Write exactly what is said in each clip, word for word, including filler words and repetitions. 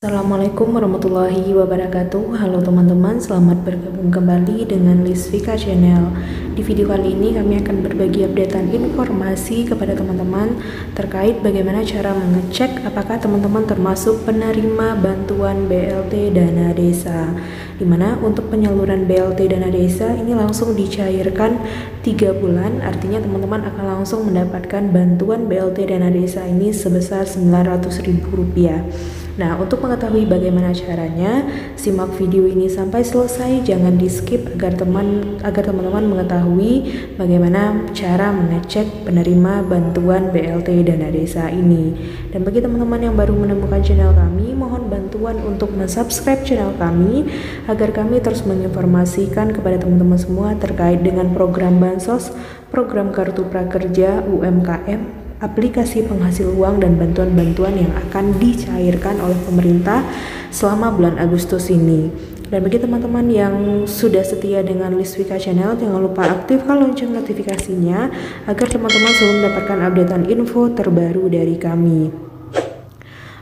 Assalamualaikum warahmatullahi wabarakatuh. Halo teman-teman, selamat bergabung kembali dengan Lisvika Channel. Di video kali ini kami akan berbagi updatean informasi kepada teman-teman terkait bagaimana cara mengecek apakah teman-teman termasuk penerima bantuan B L T Dana Desa, dimana untuk penyaluran B L T Dana Desa ini langsung dicairkan tiga bulan, artinya teman-teman akan langsung mendapatkan bantuan B L T Dana Desa ini sebesar sembilan ratus ribu rupiah. Nah, untuk mengetahui bagaimana caranya, simak video ini sampai selesai, jangan di-skip agar teman agar teman-teman mengetahui bagaimana cara mengecek penerima bantuan B L T Dana Desa ini. Dan bagi teman-teman yang baru menemukan channel kami, mohon bantuan untuk mensubscribe channel kami agar kami terus menginformasikan kepada teman-teman semua terkait dengan program Bansos, program Kartu Prakerja U M K M, aplikasi penghasil uang, dan bantuan-bantuan yang akan dicairkan oleh pemerintah selama bulan Agustus ini. Dan bagi teman-teman yang sudah setia dengan Lisvika Channel, jangan lupa aktifkan lonceng notifikasinya agar teman-teman selalu mendapatkan updatean info terbaru dari kami.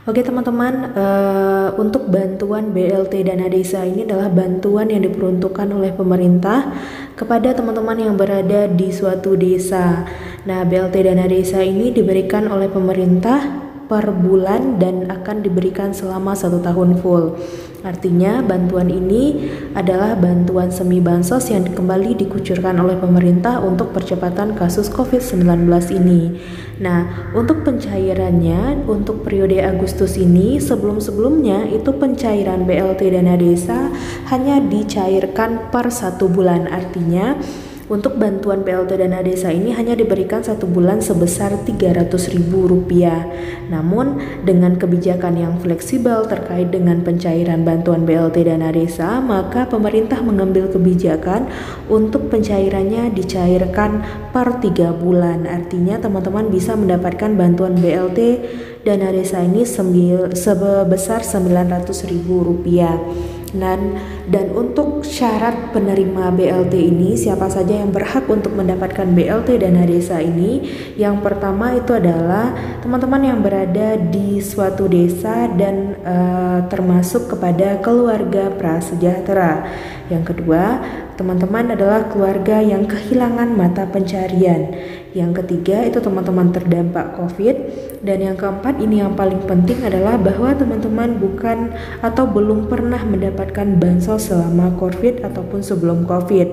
Oke teman-teman, uh, untuk bantuan B L T Dana Desa ini adalah bantuan yang diperuntukkan oleh pemerintah kepada teman-teman yang berada di suatu desa. Nah, B L T Dana Desa ini diberikan oleh pemerintah per bulan dan akan diberikan selama satu tahun full. Artinya bantuan ini adalah bantuan semi bansos yang kembali dikucurkan oleh pemerintah untuk percepatan kasus COVID sembilan belas ini. Nah, untuk pencairannya untuk periode Agustus ini, sebelum-sebelumnya itu pencairan B L T Dana Desa hanya dicairkan per satu bulan. Artinya untuk bantuan B L T Dana Desa ini hanya diberikan satu bulan sebesar tiga ratus ribu rupiah. Namun dengan kebijakan yang fleksibel terkait dengan pencairan bantuan B L T Dana Desa, maka pemerintah mengambil kebijakan untuk pencairannya dicairkan per tiga bulan. Artinya teman-teman bisa mendapatkan bantuan B L T Dana Desa ini sebesar sembilan ratus ribu rupiah. Dan, dan untuk syarat penerima B L T ini, siapa saja yang berhak untuk mendapatkan B L T Dana Desa ini? Yang pertama itu adalah teman-teman yang berada di suatu desa dan e, termasuk kepada keluarga prasejahtera. Yang kedua, teman-teman adalah keluarga yang kehilangan mata pencarian. Yang ketiga itu teman-teman terdampak COVID, dan yang keempat ini yang paling penting adalah bahwa teman-teman bukan atau belum pernah mendapatkan bansos selama COVID ataupun sebelum COVID.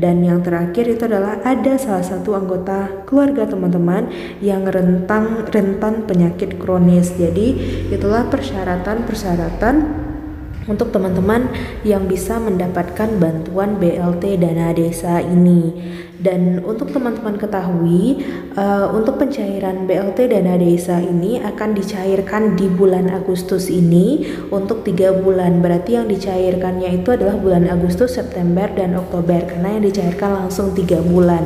Dan yang terakhir itu adalah ada salah satu anggota keluarga teman-teman yang rentang rentan penyakit kronis. Jadi itulah persyaratan-persyaratan untuk teman-teman yang bisa mendapatkan bantuan B L T Dana Desa ini. Dan untuk teman-teman ketahui, uh, untuk pencairan B L T Dana Desa ini akan dicairkan di bulan Agustus ini untuk tiga bulan. Berarti yang dicairkannya itu adalah bulan Agustus, September, dan Oktober, karena yang dicairkan langsung tiga bulan.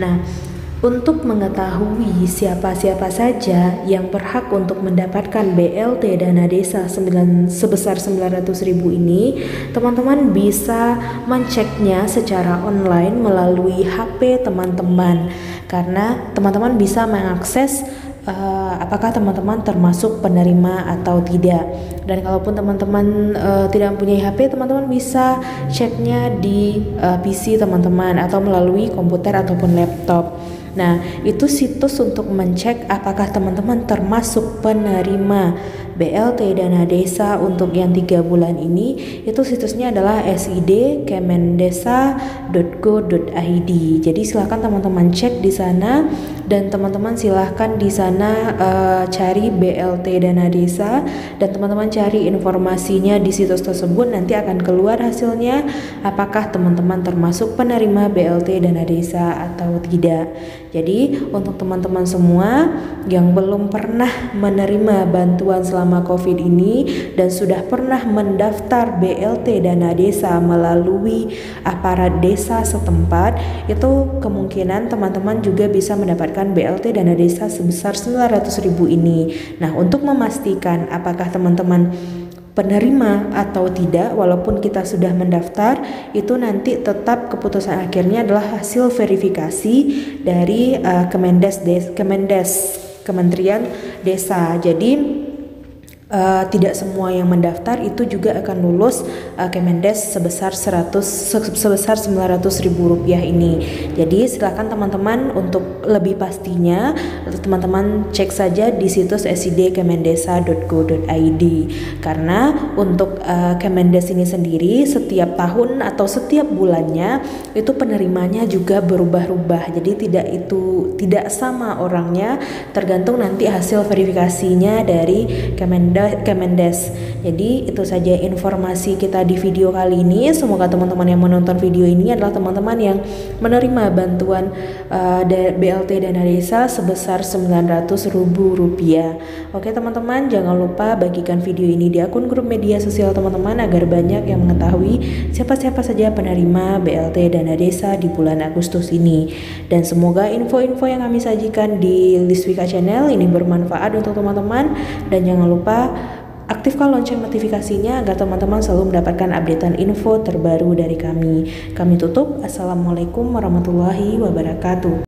Nah, untuk mengetahui siapa-siapa saja yang berhak untuk mendapatkan B L T Dana Desa sebesar sembilan ratus ribu ini, teman-teman bisa menceknya secara online melalui H P teman-teman, karena teman-teman bisa mengakses Uh, apakah teman-teman termasuk penerima atau tidak. Dan kalaupun teman-teman uh, tidak mempunyai H P, teman-teman bisa ceknya di uh, P C teman-teman atau melalui komputer ataupun laptop. Nah, itu situs untuk mencek apakah teman-teman termasuk penerima B L T Dana Desa untuk yang tiga bulan ini. Itu situsnya adalah sid titik kemendesa titik go titik id. Jadi silahkan teman-teman cek di sana, dan teman-teman silahkan di sana uh, cari B L T Dana Desa, dan teman-teman cari informasinya di situs tersebut. Nanti akan keluar hasilnya apakah teman-teman termasuk penerima B L T Dana Desa atau tidak. Jadi untuk teman-teman semua yang belum pernah menerima bantuan selama COVID ini dan sudah pernah mendaftar B L T Dana Desa melalui aparat desa setempat, itu kemungkinan teman-teman juga bisa mendapatkan B L T Dana Desa sebesar sembilan ratus ribu ini. Nah, untuk memastikan apakah teman-teman penerima atau tidak, walaupun kita sudah mendaftar, itu nanti tetap keputusan akhirnya adalah hasil verifikasi dari uh, Kemendes, Des, Kemendes Kementerian Desa. Jadi Uh, tidak semua yang mendaftar itu juga akan lulus uh, Kemendes sebesar seratus sebesar sembilan ratus ribu rupiah ini. Jadi silakan teman-teman untuk lebih pastinya teman-teman cek saja di situs sid dot kemendesa dot go dot id, karena untuk uh, Kemendes ini sendiri setiap tahun atau setiap bulannya itu penerimanya juga berubah-ubah. Jadi tidak itu tidak sama orangnya, tergantung nanti hasil verifikasinya dari Kemendes Kemendes. Jadi itu saja informasi kita di video kali ini. Semoga teman-teman yang menonton video ini adalah teman-teman yang menerima bantuan uh, B L T Dana Desa sebesar sembilan ratus ribu rupiah. Oke teman-teman, jangan lupa bagikan video ini di akun grup media sosial teman-teman agar banyak yang mengetahui siapa-siapa saja penerima B L T Dana Desa di bulan Agustus ini. Dan semoga info-info yang kami sajikan di Lisvika Channel ini bermanfaat untuk teman-teman, dan jangan lupa aktifkan lonceng notifikasinya agar teman-teman selalu mendapatkan updatean info terbaru dari kami. Kami tutup. Assalamualaikum warahmatullahi wabarakatuh.